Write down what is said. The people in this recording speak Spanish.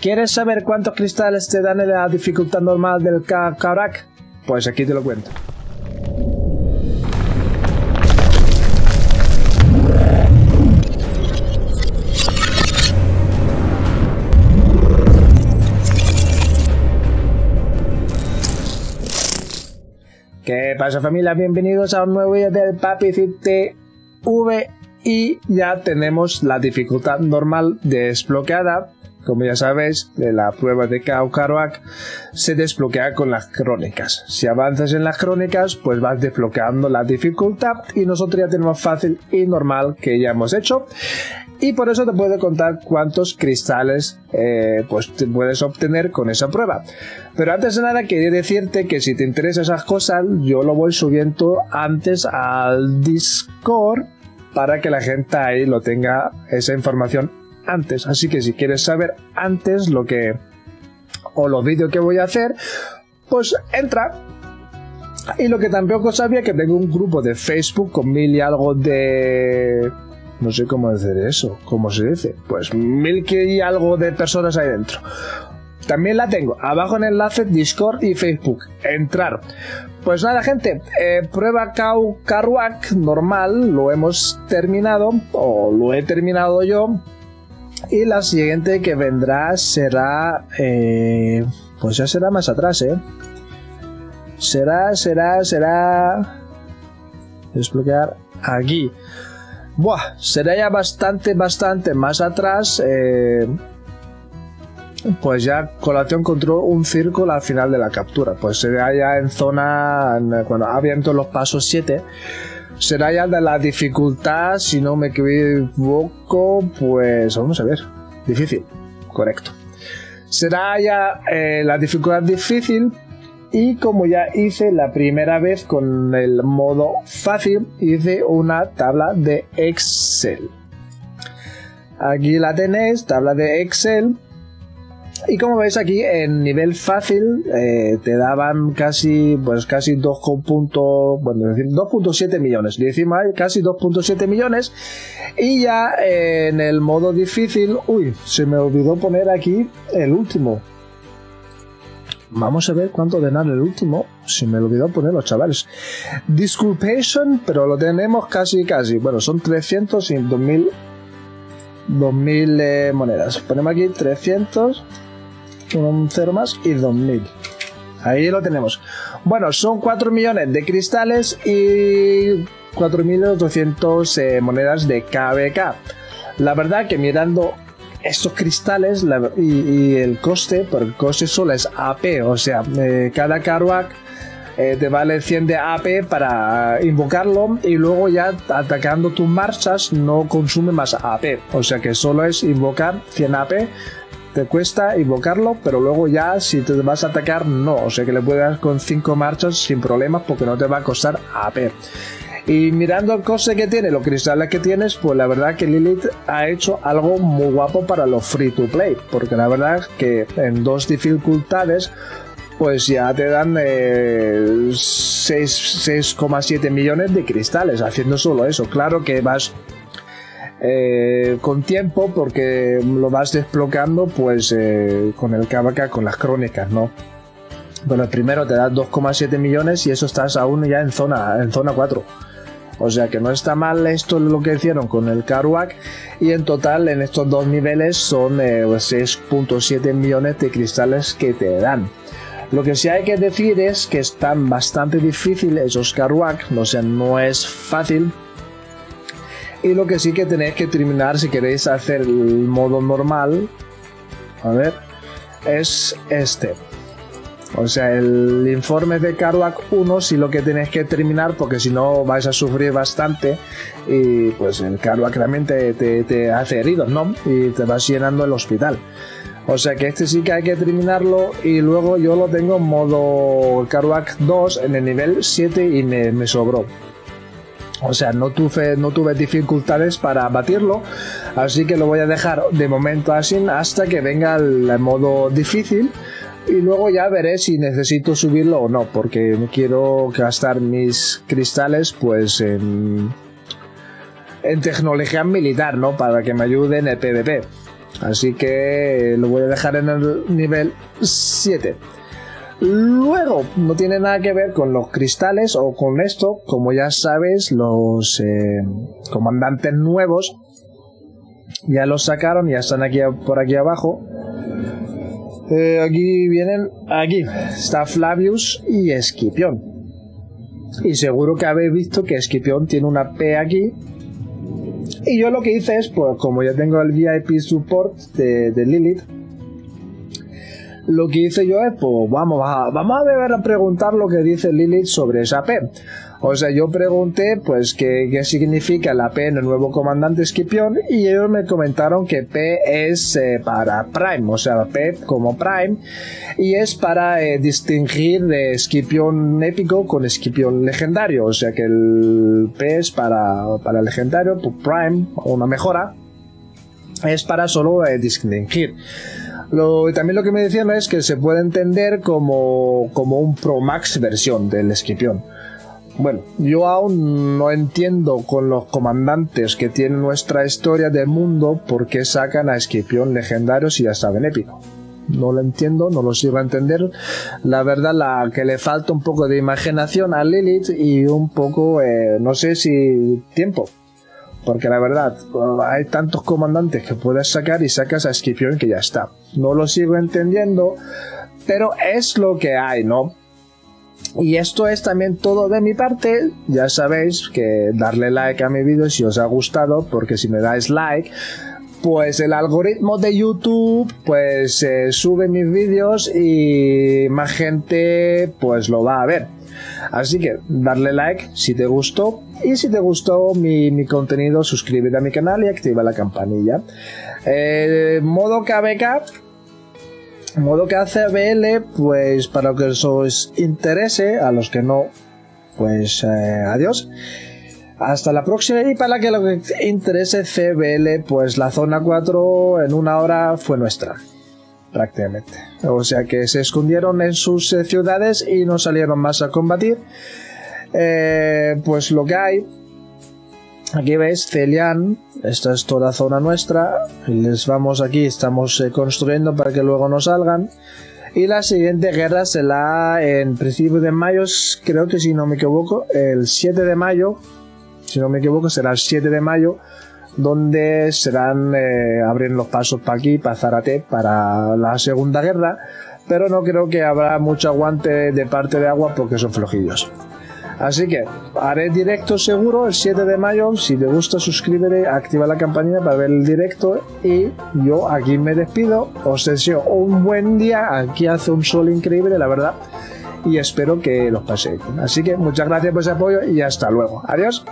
¿Quieres saber cuántos cristales te dan en la dificultad normal del Kau Karuak? Pues aquí te lo cuento. ¿Qué pasa, familia? Bienvenidos a un nuevo vídeo del PapiCidTV y ya tenemos la dificultad normal desbloqueada. Como ya sabéis, de la prueba de Kau Karuak se desbloquea con las crónicas. Si avanzas en las crónicas, pues vas desbloqueando la dificultad y nosotros ya tenemos fácil y normal, que ya hemos hecho. Y por eso te puedo contar cuántos cristales pues te puedes obtener con esa prueba. Pero antes de nada quería decirte que si te interesan esas cosas, yo lo voy subiendo antes al Discord para que la gente ahí lo tenga, esa información antes. Así que si quieres saber antes lo que o los vídeos que voy a hacer, pues entra. Y lo que tampoco sabía, que tengo un grupo de Facebook con 1000 y algo de... no sé cómo hacer eso, ¿cómo se dice? Pues 1000 y algo de personas ahí dentro. También la tengo abajo en enlace, Discord y Facebook. Entrar. Pues nada, gente, prueba Kau Karuak normal, lo hemos terminado, o lo he terminado yo. Y la siguiente que vendrá será... pues ya será más atrás, ¿eh? Será... desbloquear aquí. Buah, será ya bastante más atrás. Pues ya Colación encontró un círculo al final de la captura. Pues será ya en zona... cuando abierto los pasos 7. Será ya de la dificultad, si no me equivoco, pues vamos a ver. Difícil, correcto. Será ya la dificultad difícil. Y como ya hice la primera vez con el modo fácil, hice una tabla de Excel. Aquí la tenéis, tabla de Excel. Y como veis aquí en nivel fácil te daban casi 2.7 millones, casi 2.7 millones. Y ya en el modo difícil, uy, se me olvidó poner aquí el último. Vamos a ver cuánto denan el último. Se me olvidó ponerlo, chavales. Disculpation, pero lo tenemos casi. Bueno, son 300 y 2000 monedas. Ponemos aquí 300, un cero más y 2000. Ahí lo tenemos. Bueno, son 4 millones de cristales y 4200 monedas de KVK. La verdad que mirando estos cristales y el coste, por el coste solo es AP, o sea, cada Karuak te vale 100 de AP para invocarlo, y luego ya atacando tus marchas no consume más AP, o sea que solo es invocar 100 AP, te cuesta invocarlo, pero luego ya si te vas a atacar no, o sea que le puedes dar con 5 marchas sin problemas porque no te va a costar AP. Y mirando el coste que tiene, los cristales que tienes, pues la verdad que Lilith ha hecho algo muy guapo para los free to play, porque la verdad que en 2 dificultades pues ya te dan 6,7 millones de cristales haciendo solo eso. Claro que vas con tiempo porque lo vas desbloqueando pues con el KVK, con las crónicas, ¿no? Bueno, el primero te da 2,7 millones y eso estás aún ya en zona 4. O sea que no está mal esto lo que hicieron con el Karuak, y en total en estos 2 niveles son 6.7 millones de cristales que te dan. Lo que sí hay que decir es que están bastante difíciles esos Karuak, o sea, no es fácil. Y lo que sí que tenéis que terminar si queréis hacer el modo normal, a ver, es este. O sea, el informe de Karuak 1 sí lo que tenéis que terminar, porque si no vais a sufrir bastante y pues el Karuak realmente te hace heridos, ¿no? Y te vas llenando el hospital. O sea que este sí que hay que terminarlo, y luego yo lo tengo en modo Karuak 2 en el nivel 7 y me sobró. O sea, no tuve dificultades para batirlo, así que lo voy a dejar de momento así hasta que venga el modo difícil. Y luego ya veré si necesito subirlo o no, porque quiero gastar mis cristales pues en tecnología militar, ¿no? Para que me ayude en el PvP. Así que lo voy a dejar en el nivel 7. Luego, no tiene nada que ver con los cristales o con esto. Como ya sabéis, los comandantes nuevos ya los sacaron, ya están aquí por aquí abajo. Aquí vienen, aquí está Flavius y Escipión. Y seguro que habéis visto que Escipión tiene una P aquí. Y yo lo que hice es, pues como ya tengo el VIP Support de Lilith, lo que hice yo es, pues vamos a ver a preguntar lo que dice Lilith sobre esa P. O sea, yo pregunté, pues, qué significa la P en el nuevo comandante Scipion, y ellos me comentaron que P es para Prime, o sea, P como Prime, y es para distinguir de Scipion épico con Scipion legendario, o sea que el P es para legendario, pues Prime, una mejora, es para solo distinguir. También lo que me decían es que se puede entender como un Pro Max versión del Scipion. Bueno, yo aún no entiendo con los comandantes que tienen nuestra historia de mundo por qué sacan a Escipión legendario si ya saben épico. No lo entiendo, no lo sigo a entender. La verdad, la que le falta un poco de imaginación a Lilith y un poco, no sé si tiempo. Porque la verdad, hay tantos comandantes que puedes sacar y sacas a Escipión que ya está. No lo sigo entendiendo, pero es lo que hay, ¿no? Y esto es también todo de mi parte. Ya sabéis que darle like a mi vídeo si os ha gustado, porque si me dais like, pues el algoritmo de YouTube pues sube mis vídeos y más gente pues lo va a ver. Así que darle like si te gustó, y si te gustó mi contenido, suscríbete a mi canal y activa la campanilla. Modo KVK, modo KCBL, pues para lo que os interese, a los que no, pues adiós, hasta la próxima. Y para que lo que interese CBL, pues la zona 4 en una hora fue nuestra, prácticamente. O sea que se escondieron en sus ciudades y no salieron más a combatir. Pues lo que hay, aquí veis Celian, esta es toda zona nuestra, y les vamos aquí, estamos construyendo para que luego no salgan, y la siguiente guerra será en principio de mayo, creo que si no me equivoco, el 7 de mayo, si no me equivoco será el 7 de mayo, donde serán, abrir los pasos para aquí, para Zarate, para la segunda guerra, pero no creo que habrá mucho aguante de parte de Agua porque son flojillos. Así que haré directo seguro el 7 de mayo. Si te gusta, suscríbete, activa la campanilla para ver el directo. Y yo aquí me despido. Os deseo un buen día. Aquí hace un sol increíble, la verdad. Y espero que los paséis. Así que muchas gracias por ese apoyo y hasta luego. Adiós.